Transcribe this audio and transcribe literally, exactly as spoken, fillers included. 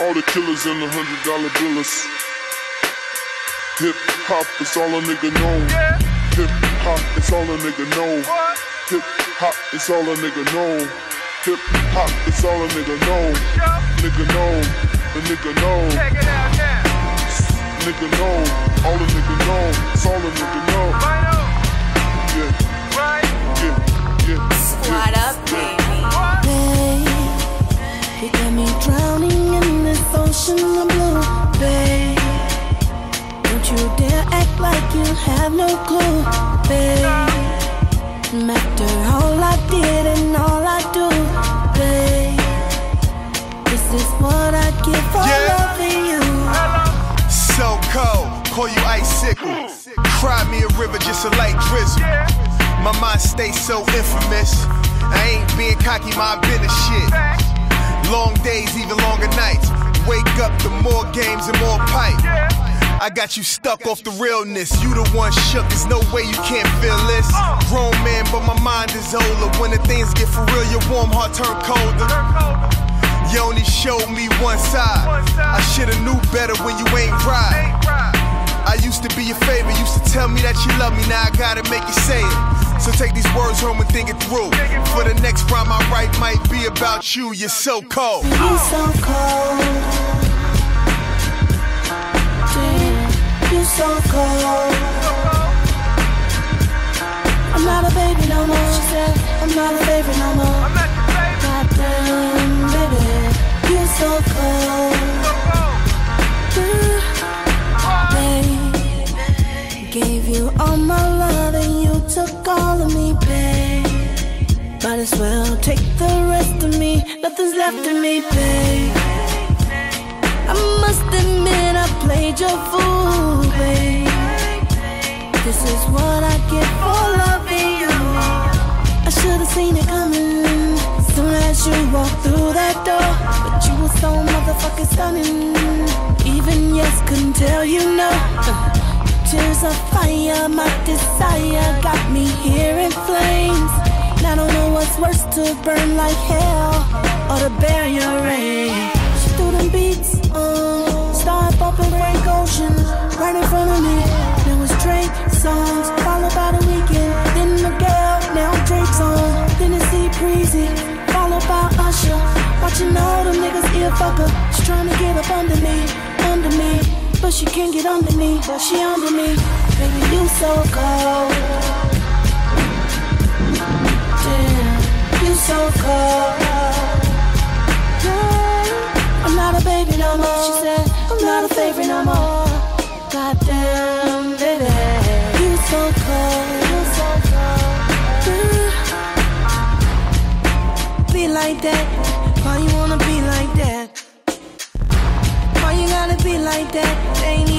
All the killers and the hundred dollar billers. Hip hop is all a nigga know. Hip hop is all a nigga know. Hip hop is all a nigga know. Hip hop is all a nigga know. Nigga know, the nigga know. Nigga know, all a nigga know. It's all a nigga know. Yeah, yeah, yeah. Squad up, baby. You got me drowning in this ocean of blue, babe. Don't you dare act like you have no clue, babe. And after all I did and all I do, babe, this is what I give for yeah. loving you. So cold, call you icicle. Cry me a river, just a light drizzle. My mind stays so infamous. I ain't being cocky, my business shit. Long days, even longer nights. Wake up to more games and more pipe. I got you stuck off the realness. You the one shook, there's no way you can't feel this. Grown man, but my mind is older. When the things get for real, your warm heart turn colder. You only showed me one side. I should've knew better when you ain't right. I used to be your favorite, used to tell me that you love me. Now I gotta make you say it. So take these words home and think it through. For the next rhyme I write might be about you. You're so cold. You're so cold. You're so cold. I'm not a baby no more. She said, I'm not a baby no more. Goddamn, baby. You're so cold. Babe, gave you all my love and you took all of me, babe. Might as well take the rest of me. Nothing's left of me, babe. I must admit I played your fool, babe. This is what I get for loving you. I should've seen it coming soon as you walked through that door. But you were so motherfucking stunning. Even yes couldn't tell you no. Tears of fire, my desire got me here in flames. And I don't know what's worse, to burn like hell or to bury your rain. She threw them beats on, started bumping Frank Ocean right in front of me. There was Drake songs, followed by The Weeknd, then Miguel, now Drake's on. Then it's E Breezy, followed by Usher. Watching all them niggas ear fuck her. She's trying to get up under me, under me. But she can't get under me, but she under me. Baby, you so cold. Damn, you so cold. Damn, I'm not a baby no more. She said, I'm not a favorite no more. Goddamn, baby, you so cold. You so cold. Be like that. Why you wanna be like that? Why you gotta be like that? They need